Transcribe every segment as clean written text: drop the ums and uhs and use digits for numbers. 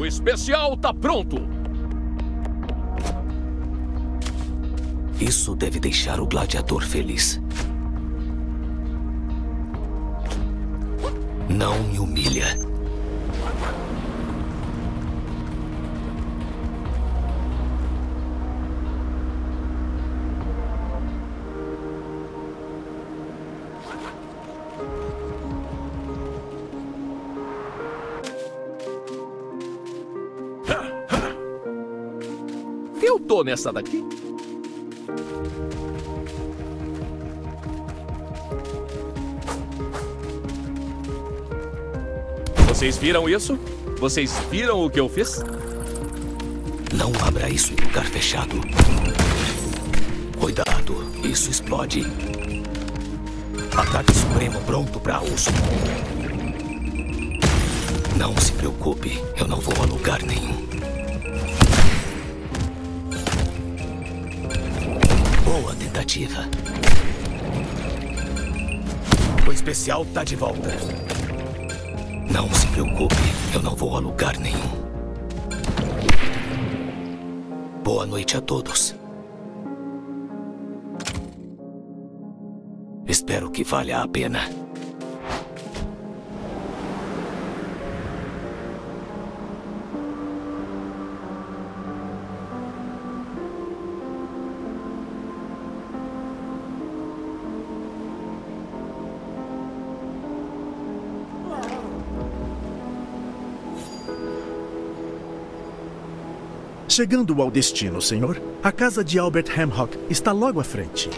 O especial tá pronto! Isso deve deixar o gladiador feliz. Não me humilha. Eu tô nessa daqui. Vocês viram isso? Vocês viram o que eu fiz? Não abra isso em lugar fechado. Cuidado, isso explode. Ataque supremo pronto para uso. Não se preocupe, eu não vou a lugar nenhum. Boa tentativa. O especial tá de volta. Não se preocupe, eu não vou a lugar nenhum. Boa noite a todos. Espero que valha a pena. Chegando ao destino, senhor, a casa de Albert Hemlock está logo à frente.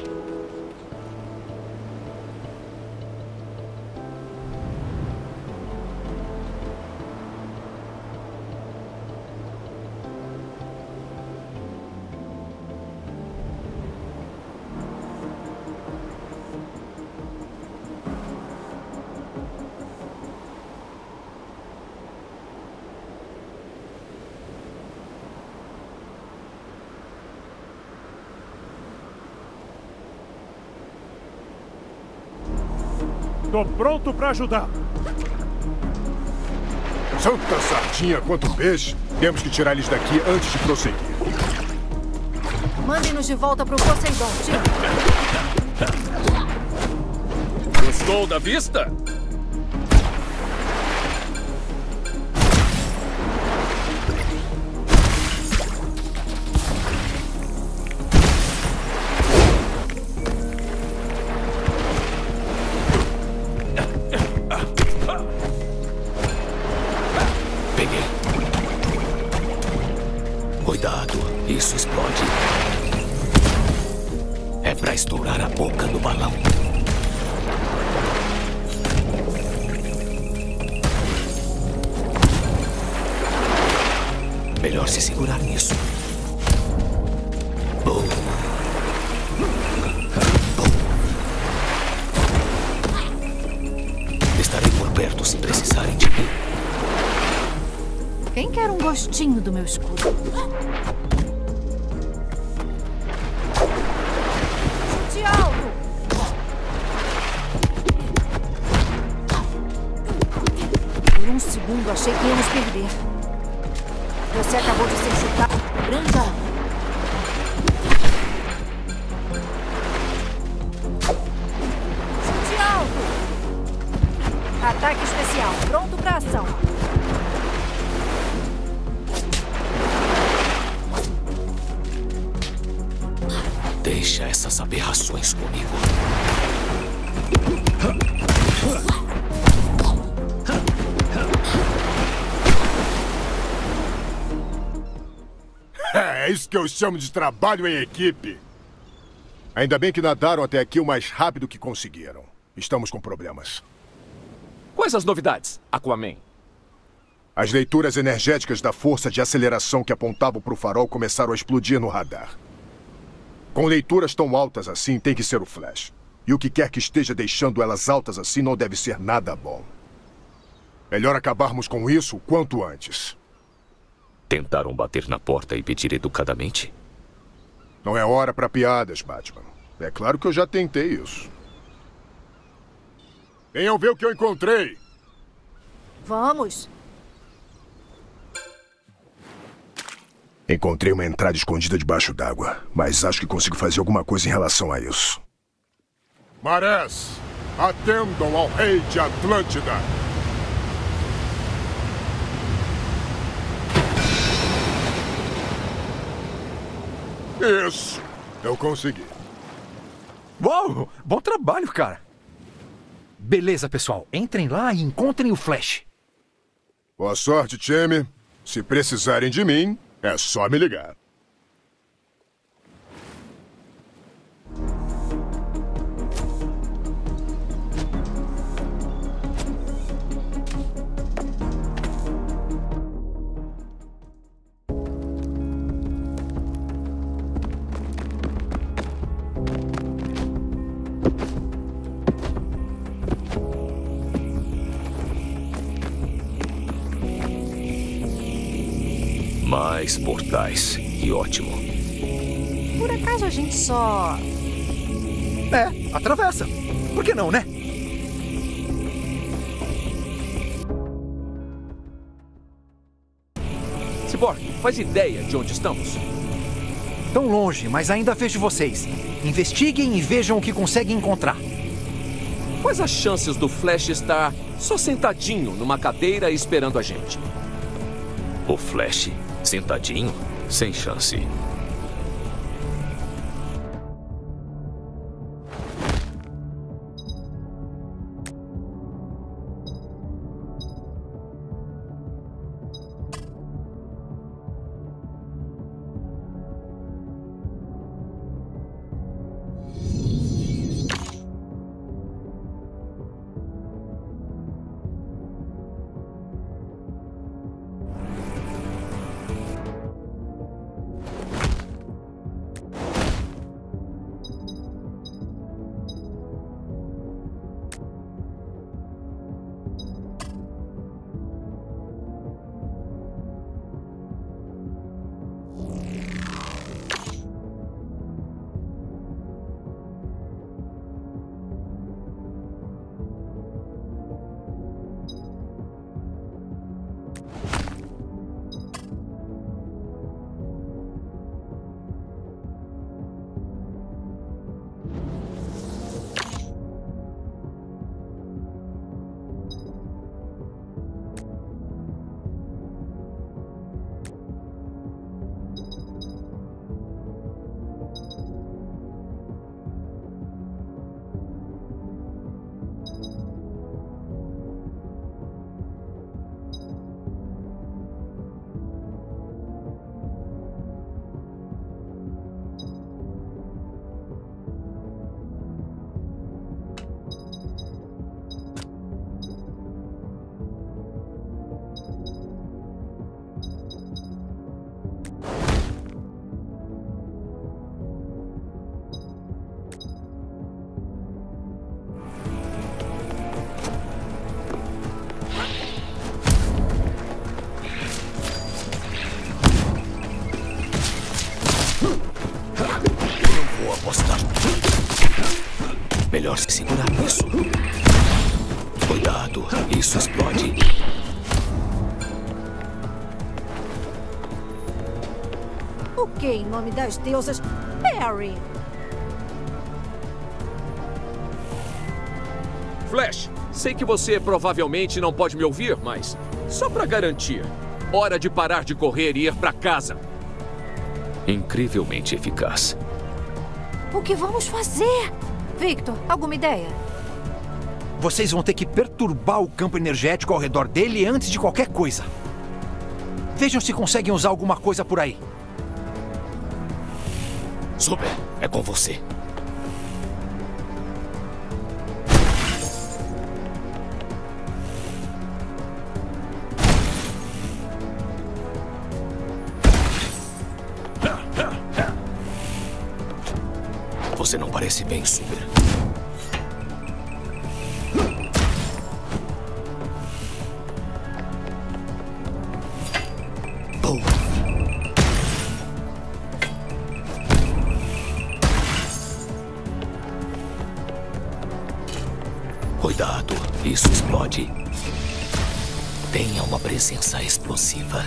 Tô pronto pra ajudar. Santa sardinha quanto peixe. Temos que tirar eles daqui antes de prosseguir. Mandem-nos de volta pro Poseidon, tio. Gostou da vista? Melhor se segurar nisso. Boa. Boa. Estarei por perto se precisarem de mim. Quem quer um gostinho do meu escudo? Tiago! Por um segundo achei que íamos perder. Você acabou de ser chutado. Branca! Chute alto! Ataque especial. Pronto pra ação. Deixa essas aberrações comigo. É isso que eu chamo de trabalho em equipe. Ainda bem que nadaram até aqui o mais rápido que conseguiram. Estamos com problemas. Quais as novidades, Aquaman? As leituras energéticas da força de aceleração que apontavam para o farol começaram a explodir no radar. Com leituras tão altas assim, tem que ser o Flash. E o que quer que esteja deixando elas altas assim não deve ser nada bom. Melhor acabarmos com isso o quanto antes. Tentaram bater na porta e pedir educadamente? Não é hora para piadas, Batman. É claro que eu já tentei isso. Venham ver o que eu encontrei! Vamos! Encontrei uma entrada escondida debaixo d'água, mas acho que consigo fazer alguma coisa em relação a isso. Marés, atendam ao rei de Atlântida! Isso! Eu consegui. Uau! Bom trabalho, cara! Beleza, pessoal. Entrem lá e encontrem o Flash. Boa sorte, time. Se precisarem de mim, é só me ligar. Mais portais. Que ótimo. Por acaso a gente só... É, atravessa. Por que não, né? Ciborgue, faz ideia de onde estamos? Tão longe, mas ainda vejo vocês. Investiguem e vejam o que conseguem encontrar. Quais as chances do Flash estar só sentadinho numa cadeira esperando a gente? O Flash... sentadinho? Sem chance. Melhor se segurar nisso. Cuidado, isso explode. O que, em nome das deusas? Barry! Flash, sei que você provavelmente não pode me ouvir, mas... só pra garantir, hora de parar de correr e ir pra casa. Incrivelmente eficaz. O que vamos fazer? Victor, alguma ideia? Vocês vão ter que perturbar o campo energético ao redor dele antes de qualquer coisa. Vejam se conseguem usar alguma coisa por aí. Super, é com você. Você não parece bem, Super. Boa. Cuidado, isso explode. Tenha uma presença explosiva.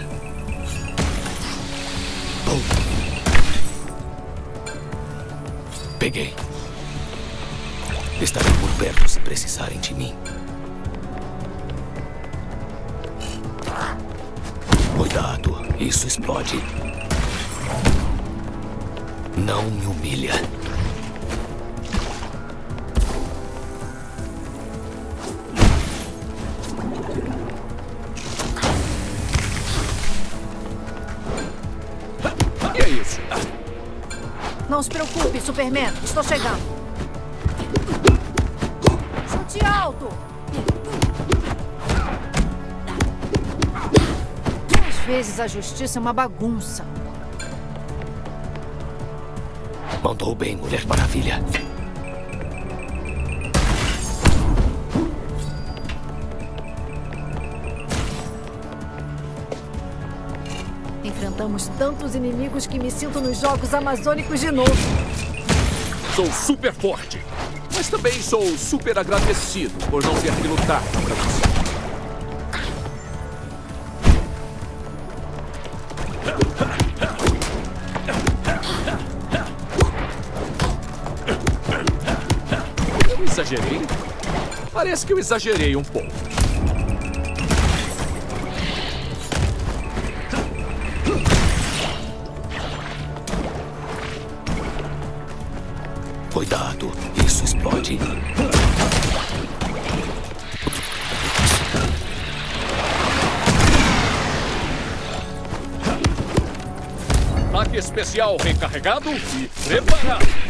Peguei. Estarei por perto se precisarem de mim. Cuidado, isso explode. Não me humilha. Que é isso? Não se preocupe, Superman. Estou chegando. Chute alto! Às vezes a justiça é uma bagunça. Mandou bem, Mulher Maravilha. Enfrentamos tantos inimigos que me sinto nos Jogos Amazônicos de novo. Sou super forte, mas também sou super agradecido por não ter que lutar contra você. Exagerei? Parece que eu exagerei um pouco. Cuidado, isso explode. Ataque especial recarregado e preparado.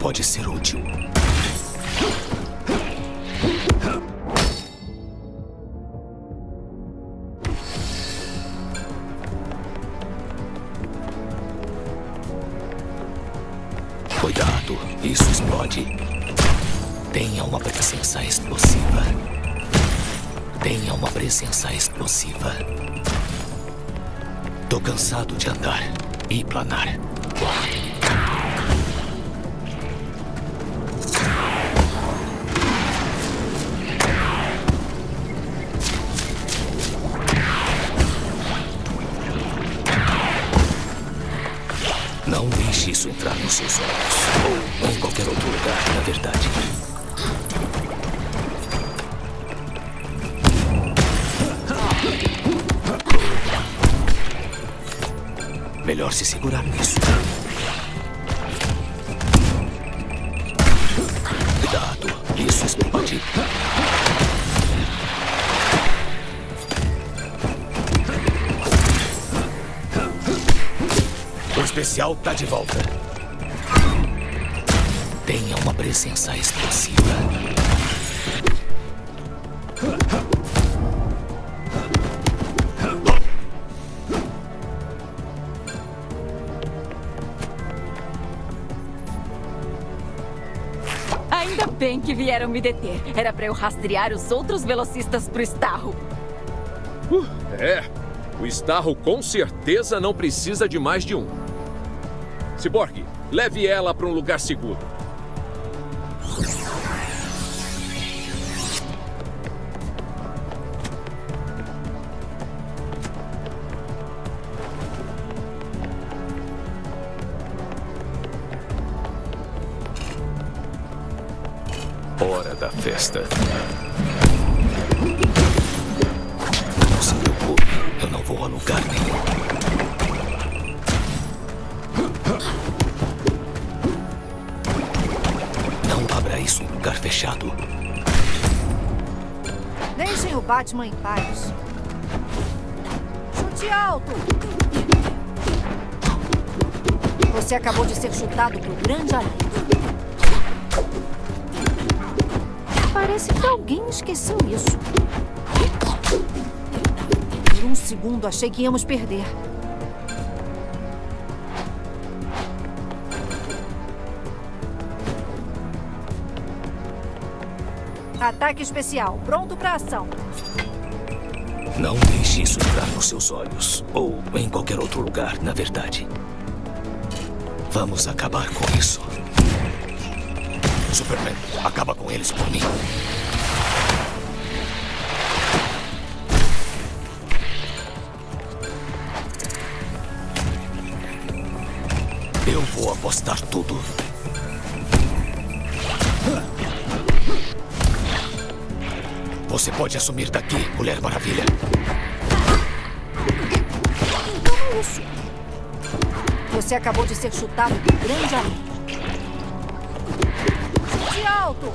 Pode ser útil. Cuidado, isso explode. Tenha uma presença explosiva. Tenha uma presença explosiva. Tô cansado de andar e planar. Não deixe isso entrar nos seus olhos, ou em qualquer outro lugar, na verdade. Melhor se segurar nisso. Cuidado, isso explode. O especial tá de volta. Tenha uma presença explosiva. Ainda bem que vieram me deter. Era pra eu rastrear os outros velocistas pro Starro. O Starro com certeza não precisa de mais de um. Ciborgue, leve ela para um lugar seguro. Hora da festa. Não se preocupe, eu não vou a lugar nenhum. Isso, um lugar fechado. Deixem o Batman em paz. Chute alto! Você acabou de ser chutado por grande aranha. Parece que alguém esqueceu isso. Por um segundo achei que íamos perder. Ataque especial, pronto para ação. Não deixe isso entrar nos seus olhos, ou em qualquer outro lugar, na verdade. Vamos acabar com isso. Superman, acaba com eles por mim. Eu vou apostar. aplastar tudo. Você pode assumir daqui, Mulher Maravilha. Como isso? Você acabou de ser chutado por grande amigo. Chute alto!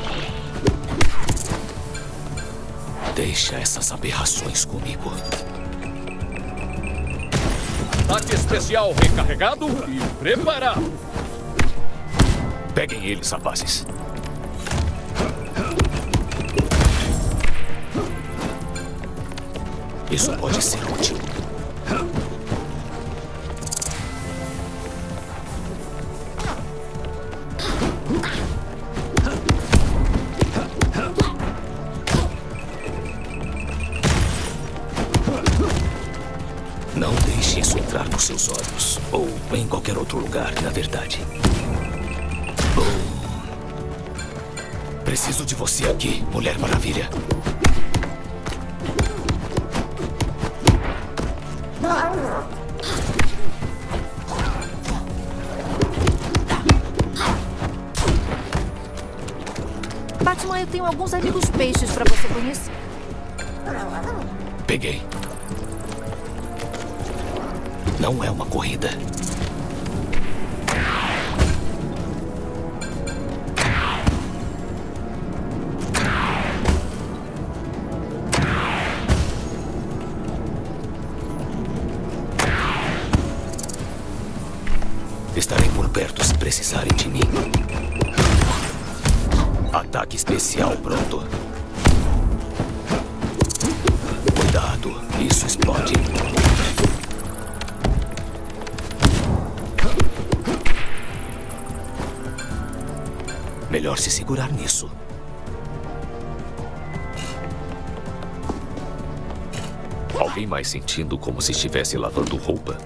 Deixa essas aberrações comigo. Ataque especial recarregado e preparado. Peguem eles, rapazes. Isso pode ser útil. Não deixe isso entrar nos seus olhos ou em qualquer outro lugar, na verdade. Preciso de você aqui, Mulher Maravilha. Batman, eu tenho alguns amigos peixes pra você conhecer. Peguei. Não é uma corrida. Estarei por perto se precisarem de mim. Ataque especial pronto. Cuidado, isso explode. Melhor se segurar nisso. Alguém mais sentindo como se estivesse lavando roupa?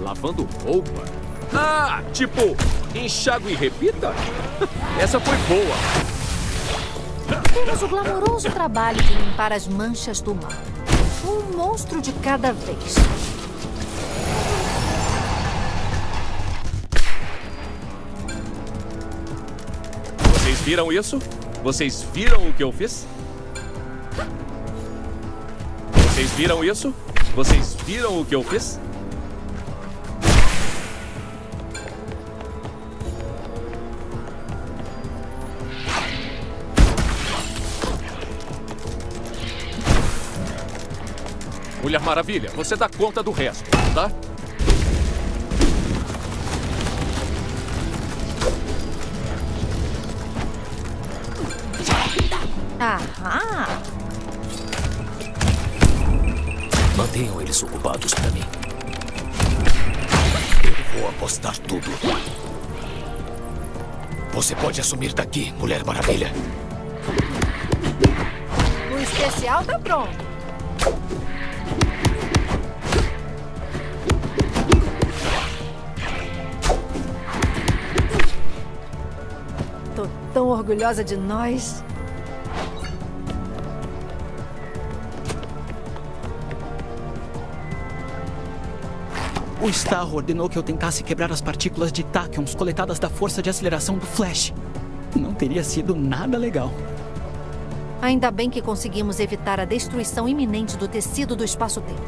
Lavando roupa? Ah, tipo, enxágue e repita? Essa foi boa. Temos o glamouroso trabalho de limpar as manchas do mal. Um monstro de cada vez. Vocês viram isso? Vocês viram o que eu fiz? Vocês viram isso? Vocês viram o que eu fiz? Mulher Maravilha, você dá conta do resto, tá? Aham! Mantenham eles ocupados pra mim. Eu vou apostar tudo. Você pode assumir daqui, Mulher Maravilha. O especial tá pronto. Tão orgulhosa de nós. O Starro ordenou que eu tentasse quebrar as partículas de táquions coletadas da força de aceleração do Flash. Não teria sido nada legal. Ainda bem que conseguimos evitar a destruição iminente do tecido do espaço-tempo.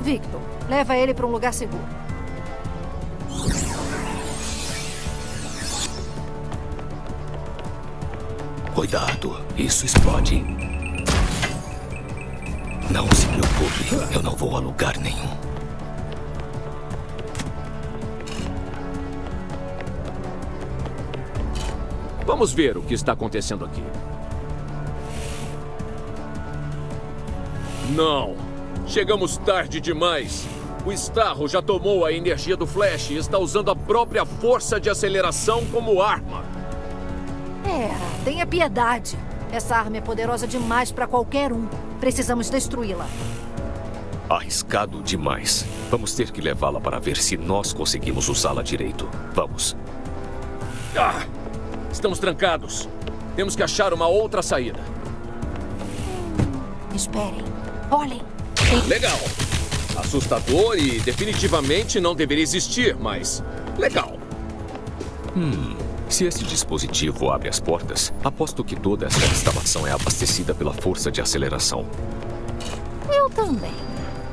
Victor, leva ele para um lugar seguro. Cuidado, isso explode. Não se preocupe, eu não vou a lugar nenhum. Vamos ver o que está acontecendo aqui. Não! Chegamos tarde demais. O Starro já tomou a energia do Flash e está usando a própria força de aceleração como arma. Tenha piedade. Essa arma é poderosa demais para qualquer um. Precisamos destruí-la. Arriscado demais. Vamos ter que levá-la para ver se nós conseguimos usá-la direito. Vamos. Ah, estamos trancados. Temos que achar uma outra saída. Esperem. Olhem. Legal. Assustador e definitivamente não deveria existir, mas... Legal. Se esse dispositivo abre as portas, aposto que toda essa instalação é abastecida pela força de aceleração. Eu também.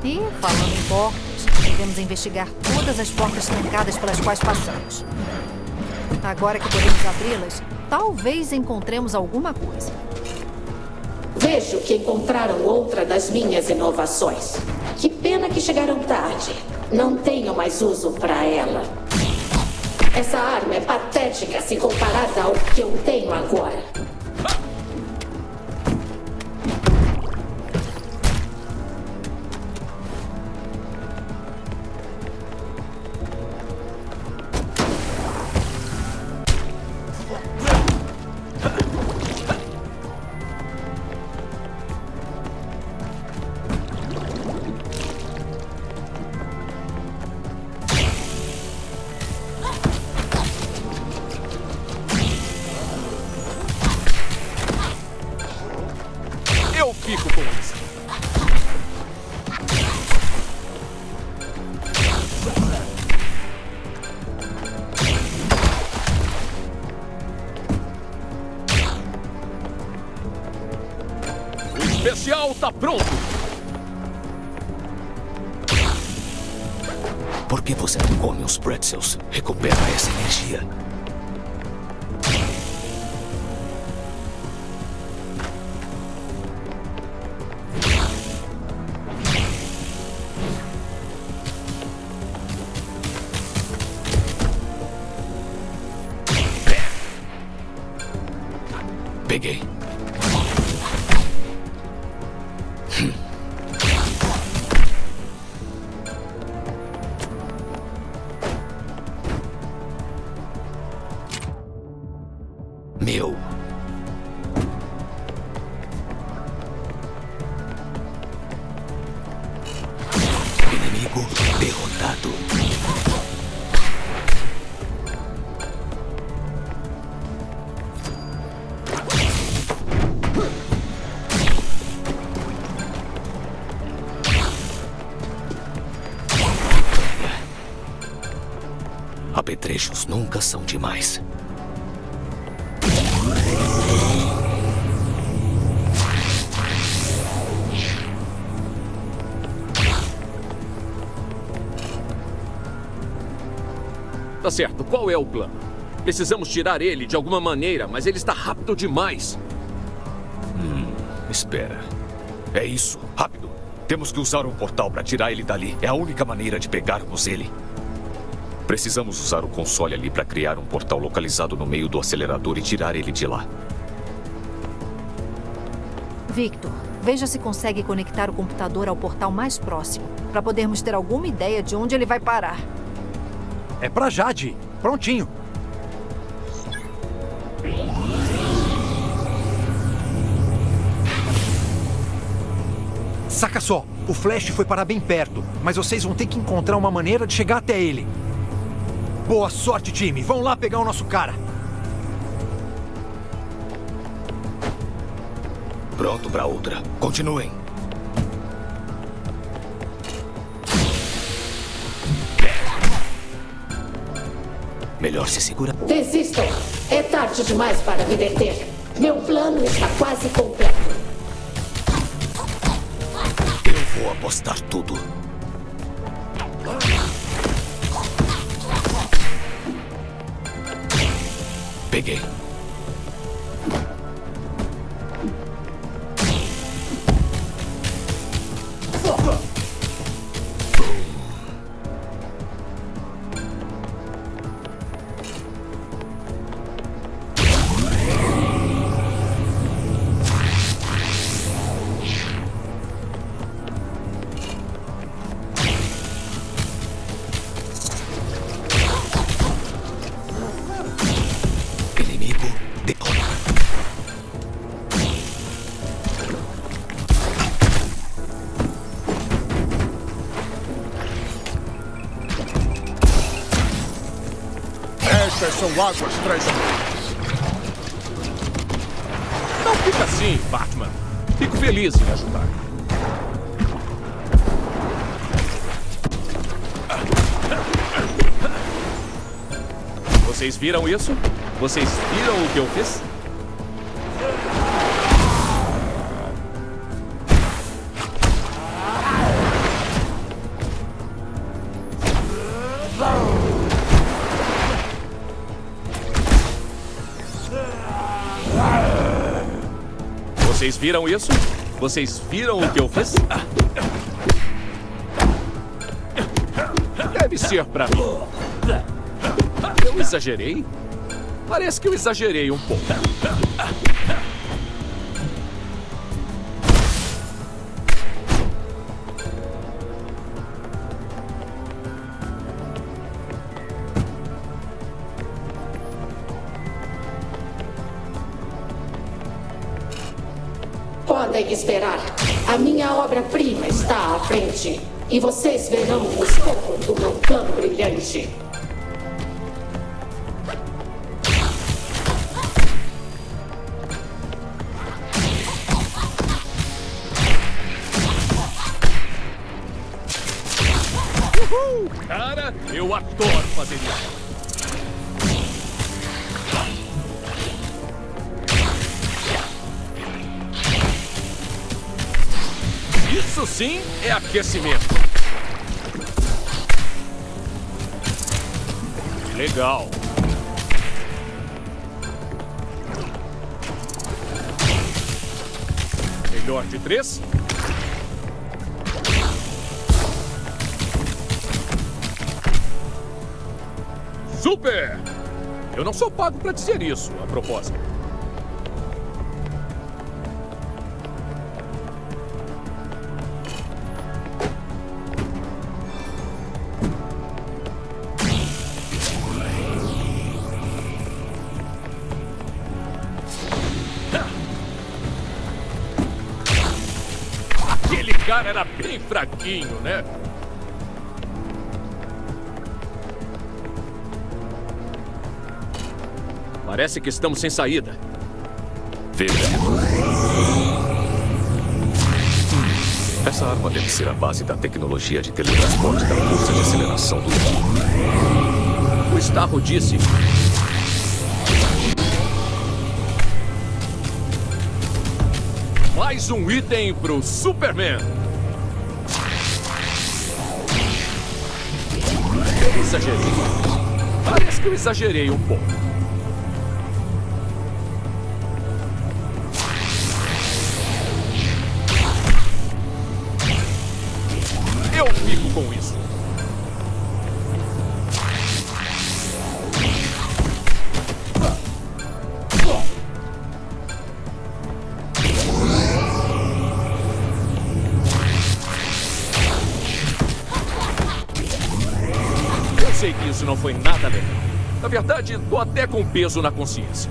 E, falando em portas, devemos investigar todas as portas trancadas pelas quais passamos. Agora que podemos abri-las, talvez encontremos alguma coisa. Vejo que encontraram outra das minhas inovações. Que pena que chegaram tarde. Não tenho mais uso para ela. Essa arma é patética se comparada ao que eu tenho agora. Tá pronto! Por que você não come os pretzels? Recupera essa energia. Peguei. Trechos nunca são demais. Tá certo, qual é o plano? Precisamos tirar ele de alguma maneira, mas ele está rápido demais. Espera. É isso, rápido. Temos que usar um portal para tirar ele dali. É a única maneira de pegarmos ele. Precisamos usar o console ali para criar um portal localizado no meio do acelerador e tirar ele de lá. Victor, veja se consegue conectar o computador ao portal mais próximo, para podermos ter alguma ideia de onde ele vai parar. É pra Jade. Prontinho. Saca só, o Flash foi parar bem perto, mas vocês vão ter que encontrar uma maneira de chegar até ele. Boa sorte, time! Vão lá pegar o nosso cara! Pronto pra outra. Continuem. Melhor se segura. Desistam! É tarde demais para me deter. Meu plano está quase completo. Eu vou apostar tudo. Peguei. São águas traiçoeiras. Não fica assim, Batman. Fico feliz em ajudar. Vocês viram isso? Vocês viram o que eu fiz? Vocês viram isso? Vocês viram o que eu fiz? Deve ser pra mim. Eu exagerei? Parece que eu exagerei um pouco. Podem esperar. A minha obra-prima está à frente. E vocês verão o fogo do meu plano brilhante. Uhul! Cara, eu adoro fazer isso. Isso sim é aquecimento. Legal. Melhor de três. Super! Eu não sou pago pra dizer isso, a propósito. Era bem fraquinho, né? Parece que estamos sem saída. Veja. Essa arma deve ser a base da tecnologia de teletransporte da força de aceleração do mundo. O Starro disse... Mais um item pro Superman. Exagerei. Parece que eu exagerei um pouco. Eu fico com isso. Isso não foi nada legal. Na verdade, tô até com peso na consciência.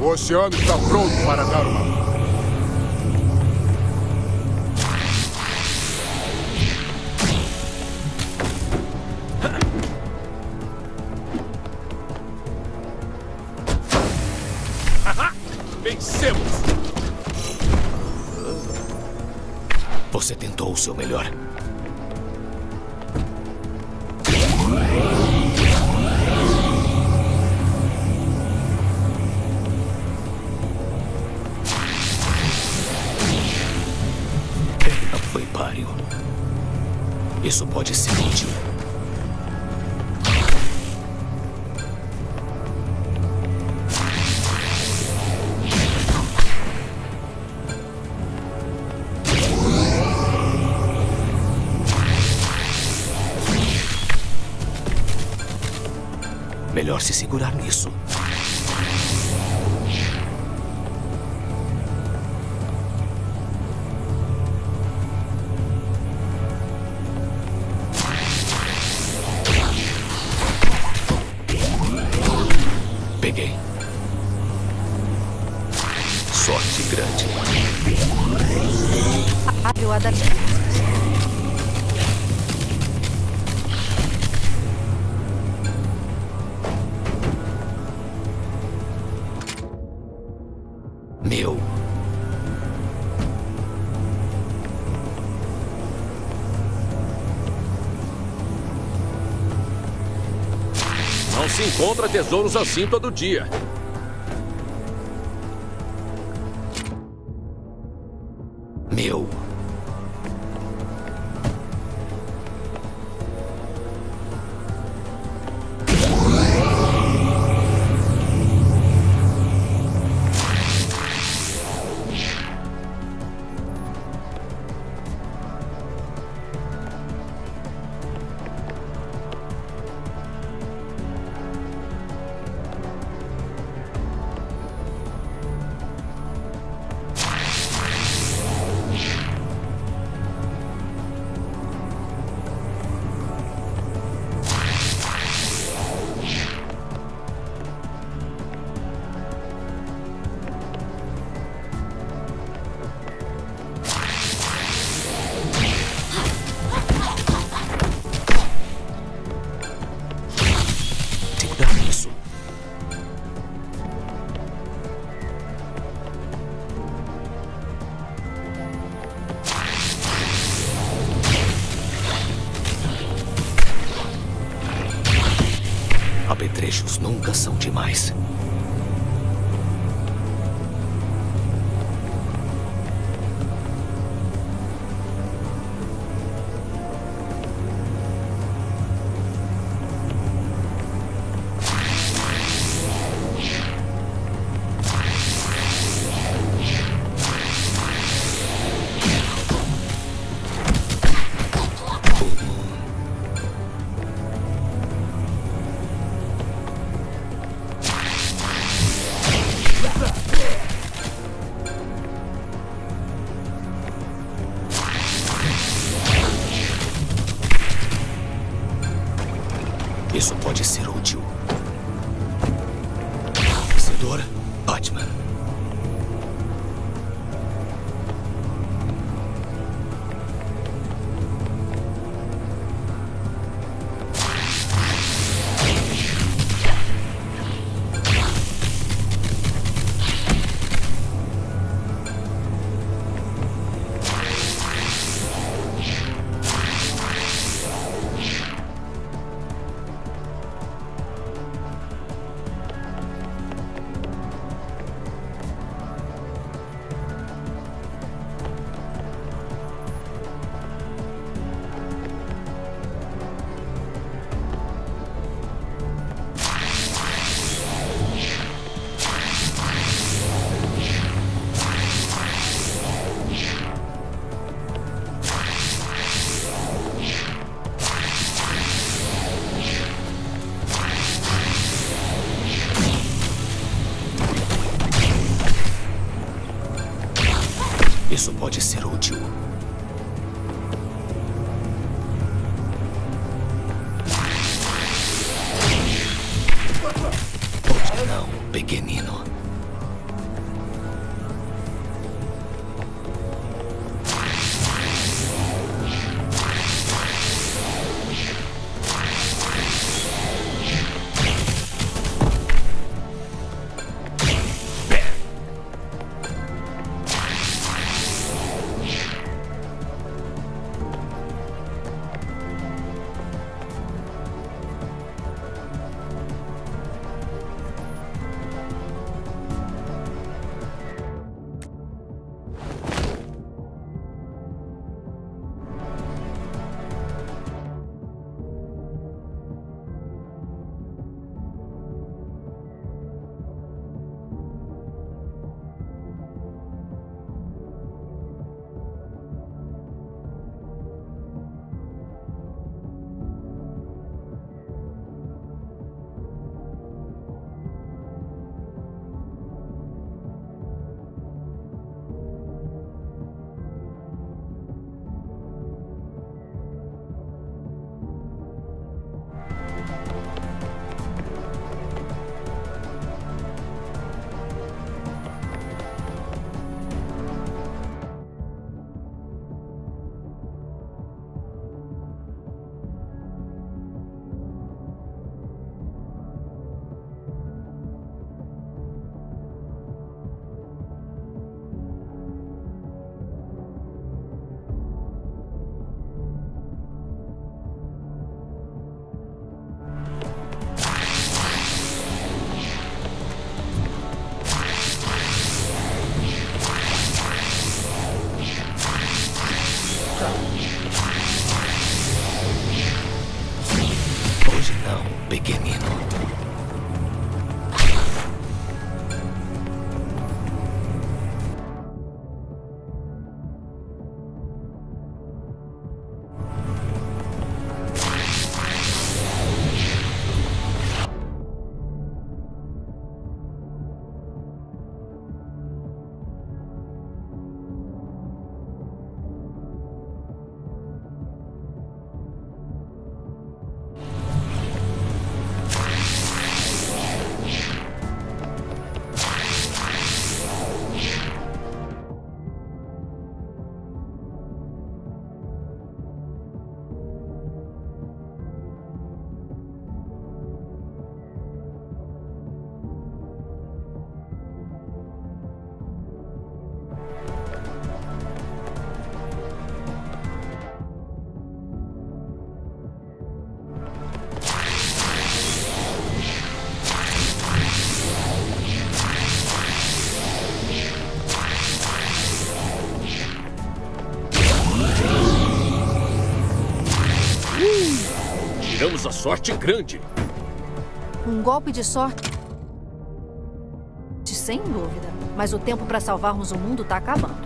O oceano está pronto para dar uma mão. Vencemos! Você tentou o seu melhor. Isso pode ser útil. Melhor se segurar nisso. se encontra tesouros assim todo dia. Meu. Apetrechos nunca são demais. Isso pode ser útil. Vencedor, Batman. Isso pode ser útil. Pode não, pequenino. Tiramos a sorte grande. Um golpe de sorte? Sem dúvida. Mas o tempo para salvarmos o mundo tá acabando.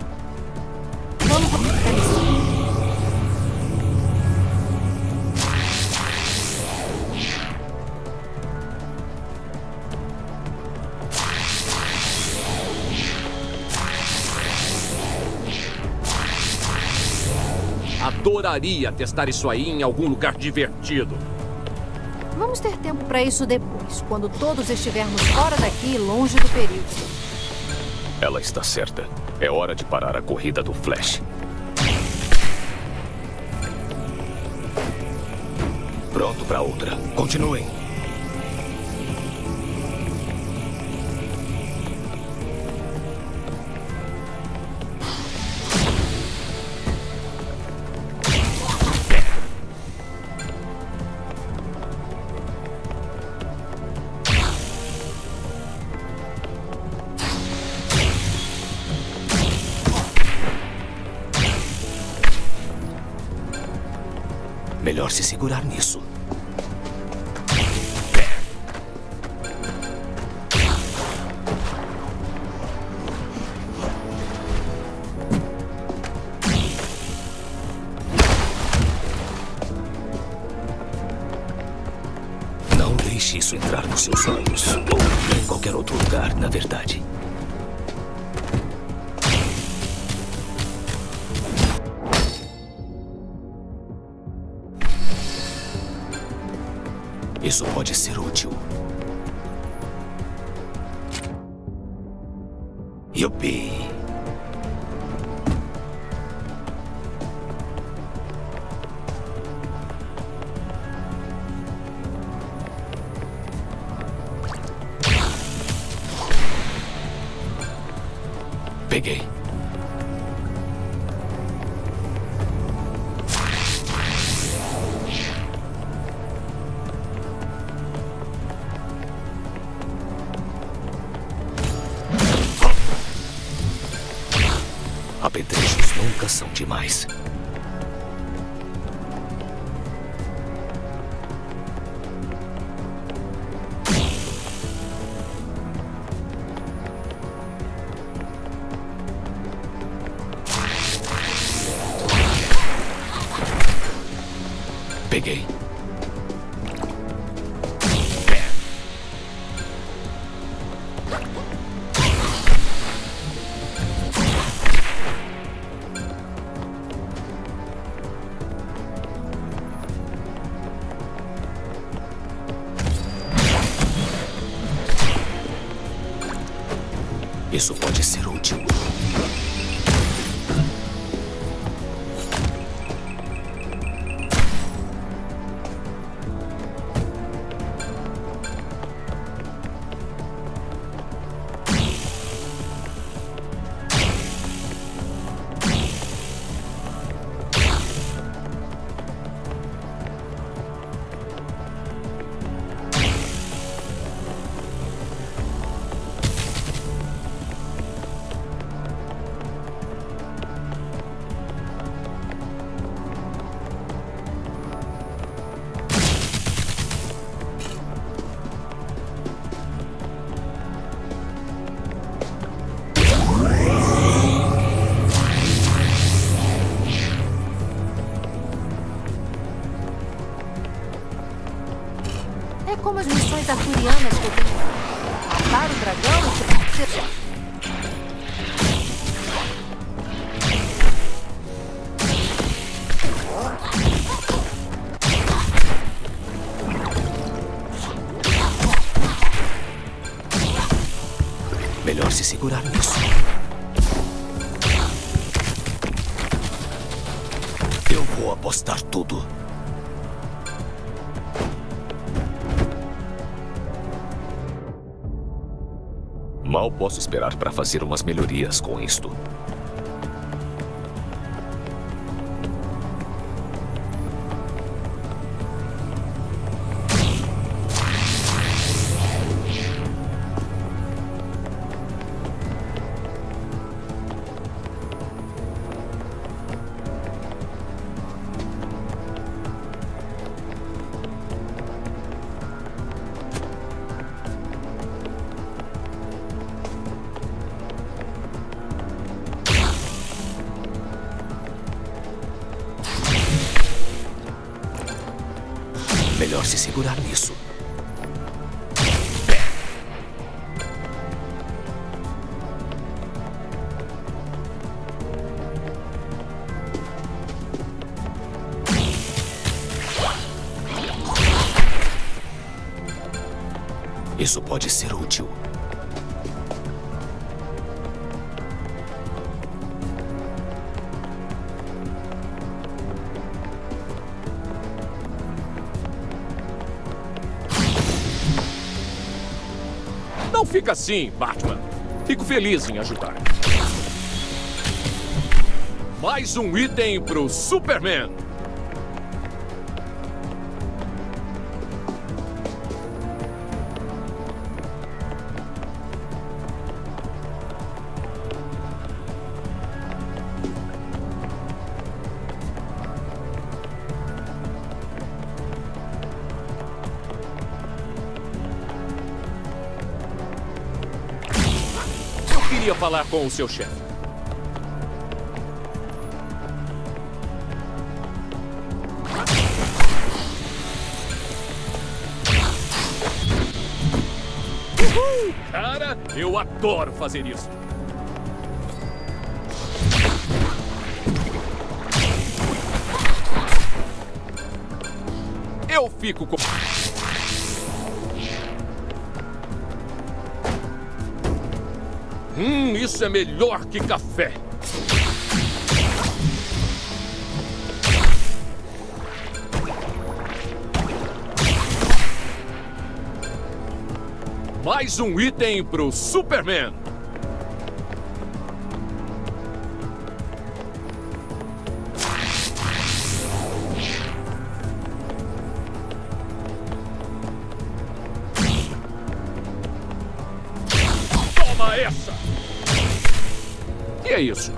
Vamos aproveitar isso. Adoraria testar isso aí em algum lugar divertido. Vamos ter tempo para isso depois, quando todos estivermos fora daqui e longe do perigo. Ela está certa. É hora de parar a corrida do Flash. Pronto para outra. Continuem. Melhor se segurar nisso. Não deixe isso entrar nos seus olhos ou em qualquer outro lugar, na verdade. Isso pode ser útil. Yupi! Peguei. Apetrechos nunca são demais. Peguei. Isso pode ser útil. Como as missões arturianas que eu tenho. Matar o dragão e tirar o tesouro. Melhor se segurar nisso. Eu vou apostar tudo. Mal posso esperar para fazer umas melhorias com isto. melhor se segurar nisso. Isso pode ser útil. Não fica assim, Batman. Fico feliz em ajudar. Mais um item pro Superman. Falar com o seu chefe. Uhul! Cara, eu adoro fazer isso. Eu fico com... isso é melhor que café. Mais um item pro Superman. É isso.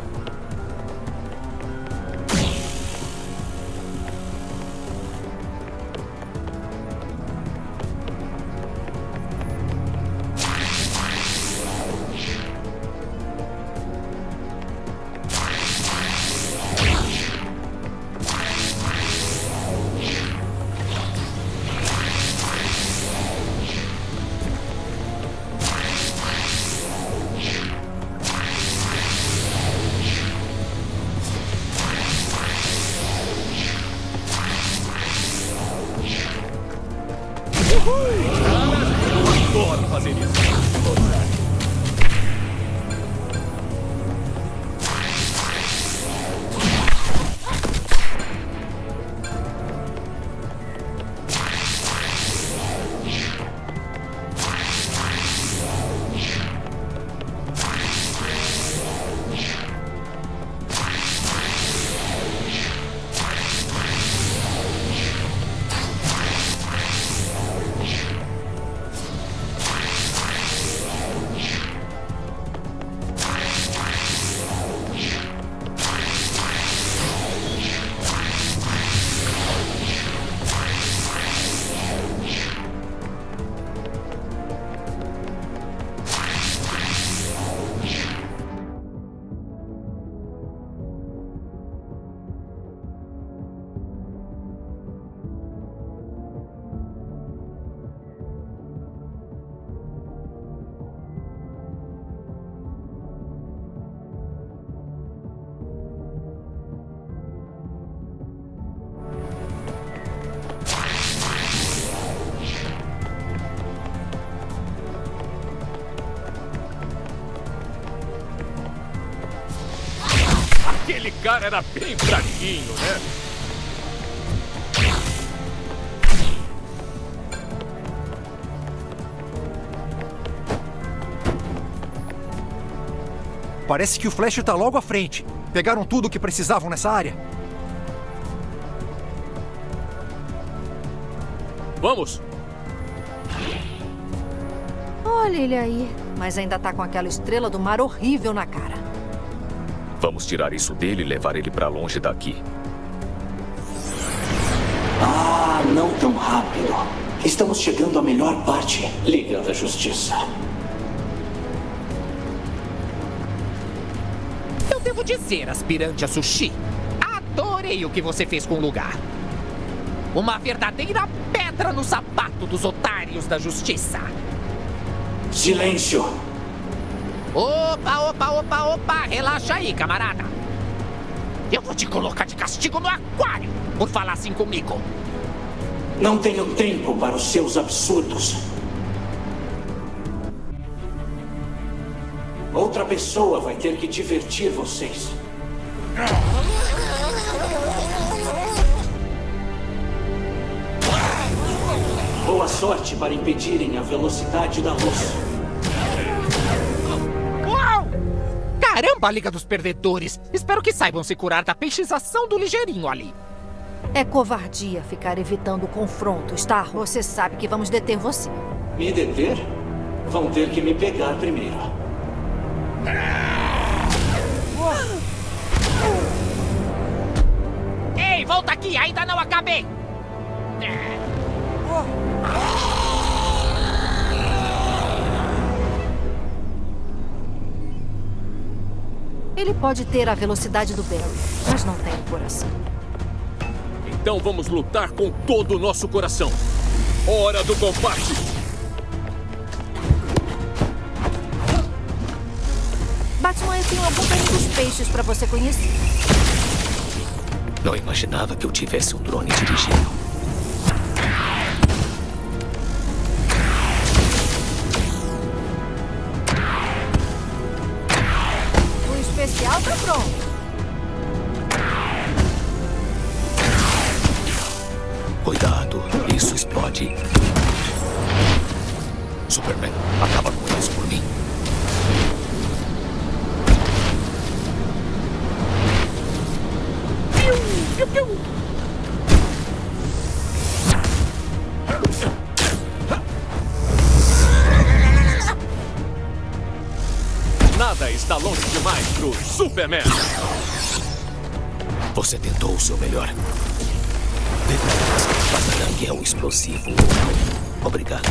O cara era bem fraquinho, né? Parece que o Flash tá logo à frente. Pegaram tudo o que precisavam nessa área. Vamos! Olha ele aí. Mas ainda tá com aquela estrela do mar horrível na cara. Vamos tirar isso dele e levar ele pra longe daqui. Ah, não tão rápido. Estamos chegando à melhor parte. Liga da Justiça. Eu devo dizer, aspirante a sushi, adorei o que você fez com o lugar. Uma verdadeira pedra. pedra no sapato dos otários da justiça. Silêncio. Opa, relaxa aí, camarada. Eu vou te colocar de castigo no aquário por falar assim comigo. Não tenho tempo para os seus absurdos. Outra pessoa vai ter que divertir vocês. Boa sorte para impedirem a velocidade da luz. Uau! Caramba, Liga dos Perdedores! Espero que saibam se curar da peixização do ligeirinho ali. É covardia ficar evitando o confronto, Starro. Você sabe que vamos deter você. Me deter? Vão ter que me pegar primeiro. Ei, volta aqui! Ainda não acabei! Ele pode ter a velocidade do Barry, mas não tem o coração. Então vamos lutar com todo o nosso coração. Hora do combate! Batman, eu tenho a boca dos peixes para você conhecer. Não imaginava que eu tivesse um drone dirigindo. Um especial para pronto. Cuidado, isso explode. Superman, acaba com isso por mim. Nada está longe demais pro Superman. Você tentou o seu melhor. Batarangue é um explosivo. Obrigado.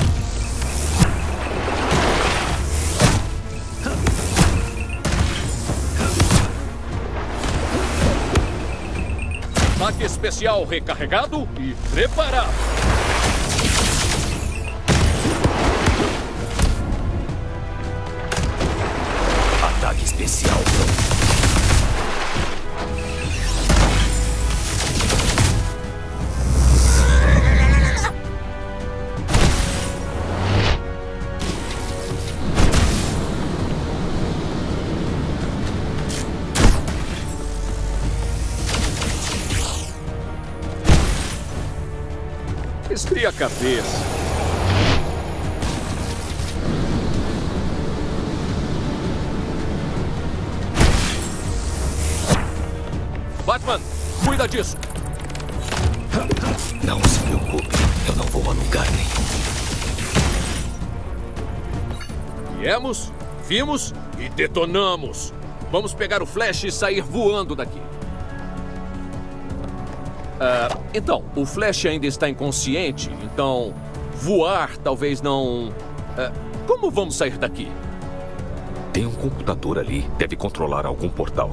Ataque especial recarregado e preparado. Ataque especial pronto. Esfria a cabeça. Batman, cuida disso. Não se preocupe, eu não vou a lugar nenhum. Viemos, vimos e detonamos. Vamos pegar o Flash e sair voando daqui. Então, o Flash ainda está inconsciente, então voar talvez não... como vamos sair daqui? Tem um computador ali, deve controlar algum portal.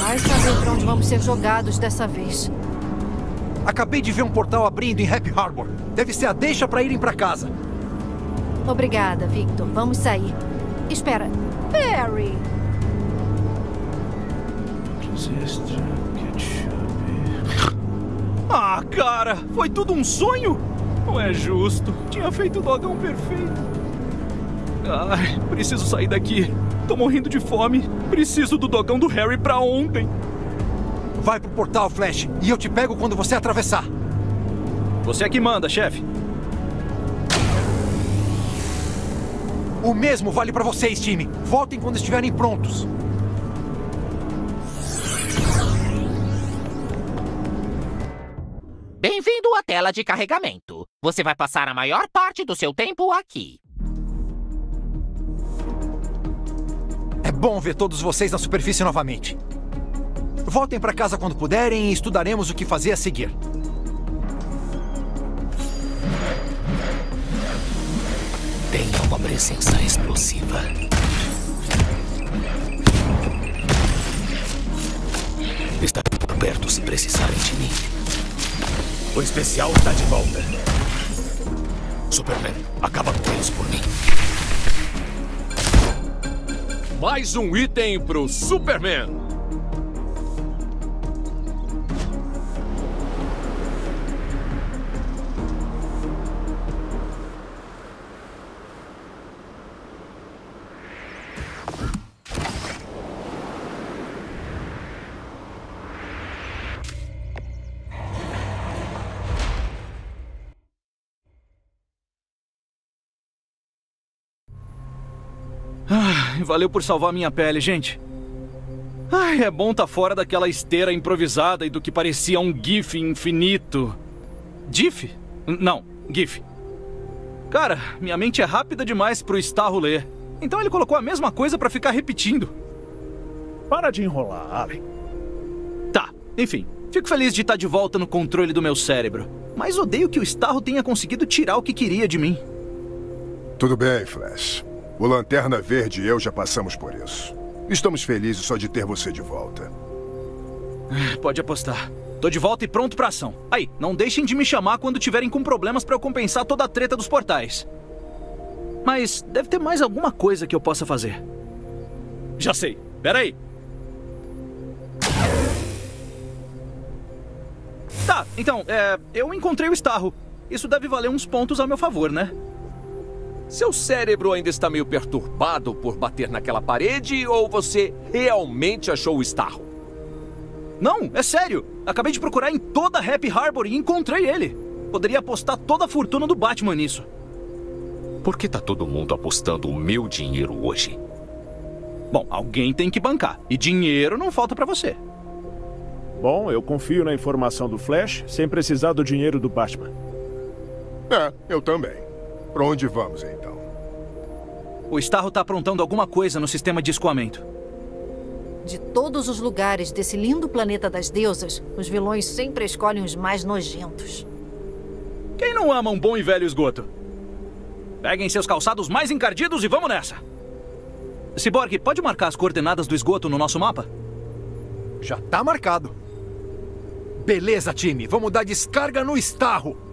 Vai saber para onde vamos ser jogados dessa vez. Acabei de ver um portal abrindo em Happy Harbor. Deve ser a deixa para irem para casa. Obrigada, Victor. Vamos sair. Espera. Barry! Ah, cara! Foi tudo um sonho? Não é justo. Tinha feito o dogão perfeito. Ai, preciso sair daqui. Tô morrendo de fome. Preciso do dogão do Harry pra ontem. Vai pro portal, Flash, e eu te pego quando você atravessar. Você é que manda, chefe. O mesmo vale pra vocês, time. Voltem quando estiverem prontos. Bem-vindo à tela de carregamento. Você vai passar a maior parte do seu tempo aqui. É bom ver todos vocês na superfície novamente. Voltem para casa quando puderem e estudaremos o que fazer a seguir. Tem uma presença explosiva. Estarei por perto se precisarem de mim. O especial está de volta. Superman, acaba com eles por mim. Mais um item pro Superman. Valeu por salvar minha pele, gente. Ai, é bom tá fora daquela esteira improvisada e do que parecia um gif infinito. Gif? Não, gif. Cara, minha mente é rápida demais pro Starro ler. Então ele colocou a mesma coisa pra ficar repetindo. Para de enrolar, Alan. Tá, enfim. Fico feliz de estar de volta no controle do meu cérebro. Mas odeio que o Starro tenha conseguido tirar o que queria de mim. Tudo bem, Flash. O Lanterna Verde e eu já passamos por isso. Estamos felizes só de ter você de volta. Pode apostar. Tô de volta e pronto pra ação. Aí, não deixem de me chamar quando tiverem com problemas pra eu compensar toda a treta dos portais. Mas deve ter mais alguma coisa que eu possa fazer. Já sei. Pera aí. Tá, então, eu encontrei o Starro. Isso deve valer uns pontos a meu favor, né? Seu cérebro ainda está meio perturbado por bater naquela parede ou você realmente achou o Starro? Não, é sério. Acabei de procurar em toda a Happy Harbor e encontrei ele. Poderia apostar toda a fortuna do Batman nisso. Por que tá todo mundo apostando o meu dinheiro hoje? Bom, alguém tem que bancar e dinheiro não falta pra você. Bom, eu confio na informação do Flash sem precisar do dinheiro do Batman. É, eu também. Pra onde vamos, então? O Starro tá aprontando alguma coisa no sistema de escoamento. De todos os lugares desse lindo planeta das deusas, os vilões sempre escolhem os mais nojentos. Quem não ama um bom e velho esgoto? Peguem seus calçados mais encardidos e vamos nessa! Ciborgue, pode marcar as coordenadas do esgoto no nosso mapa? Já tá marcado. Beleza, time. Vamos dar descarga no Starro.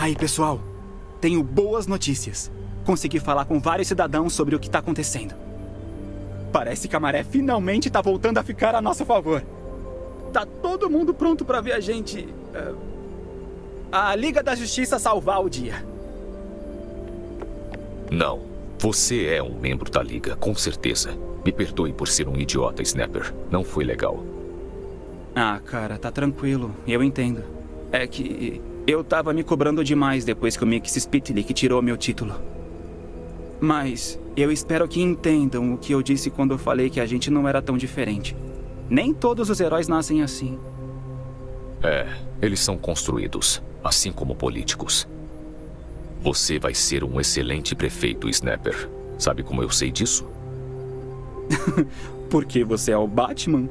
Aí, pessoal, tenho boas notícias. Consegui falar com vários cidadãos sobre o que está acontecendo. Parece que a maré finalmente está voltando a ficar a nosso favor. Tá todo mundo pronto para ver a gente... a Liga da Justiça salvar o dia. Não, você é um membro da Liga, com certeza. Me perdoe por ser um idiota, Snapper. Não foi legal. Ah, cara, tá tranquilo. Eu entendo. É que... eu tava me cobrando demais depois que o Mxyzptlk tirou meu título. Mas eu espero que entendam o que eu disse quando eu falei que a gente não era tão diferente. Nem todos os heróis nascem assim. É, eles são construídos, assim como políticos. Você vai ser um excelente prefeito, Snapper. Sabe como eu sei disso? Porque você é o Batman?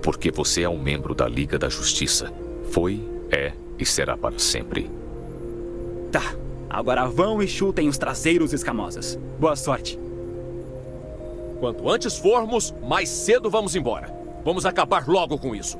Porque você é um membro da Liga da Justiça. Foi, é... e será para sempre. Tá, agora vão e chutem os traseiros escamosas. Boa sorte. Quanto antes formos, mais cedo vamos embora. Vamos acabar logo com isso.